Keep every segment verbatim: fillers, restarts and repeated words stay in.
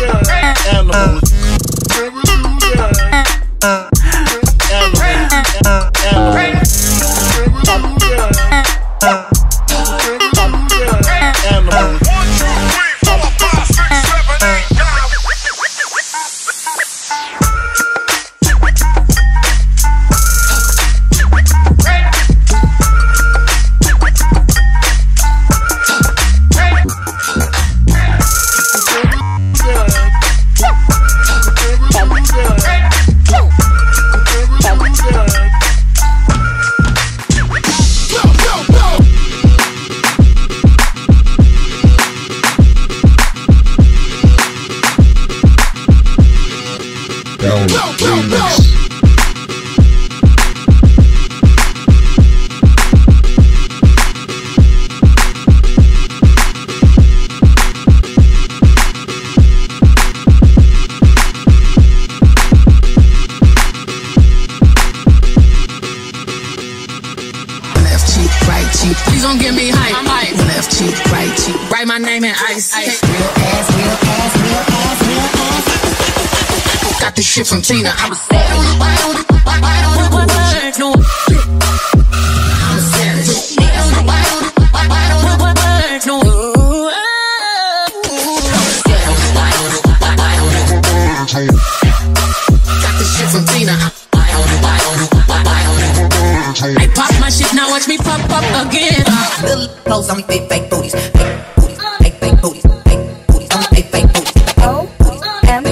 Animals. Please don't give me hype. I'm hype. Left cheek, right cheek. Write my name in ice. ice. Real ass, real ass, real ass, real ass. Got this shit from Tina. I'm a savage. Why don't you? Why don't you? I'm a savage. Why don't you? Why don't you? I'm a savage. Got this shit from Tina. I pop my shit, now watch me pop up again. Little clothes on me, big fake booties, big booties, big fake booties, big booties, on me big fake booties, big booties, big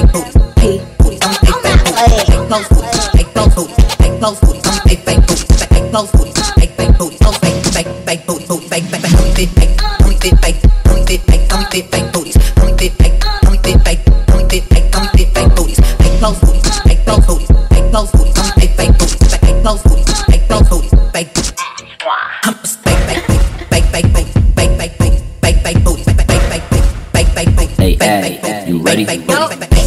booties, big booties, on me big fake booties, big clothes booties, big clothes booties, big clothes booties, on me big fake booties, big clothes booties, big fake booties, on me big fake booties, big fake booties, on me big fake, on me big fake, on me big fake, on me big fake booties, on me big fake, on me big fake, on me big fake, on me big fake booties, big clothes booties, big clothes booties, big clothes booties, on me big fake booties, big clothes booties. Hey, you ready?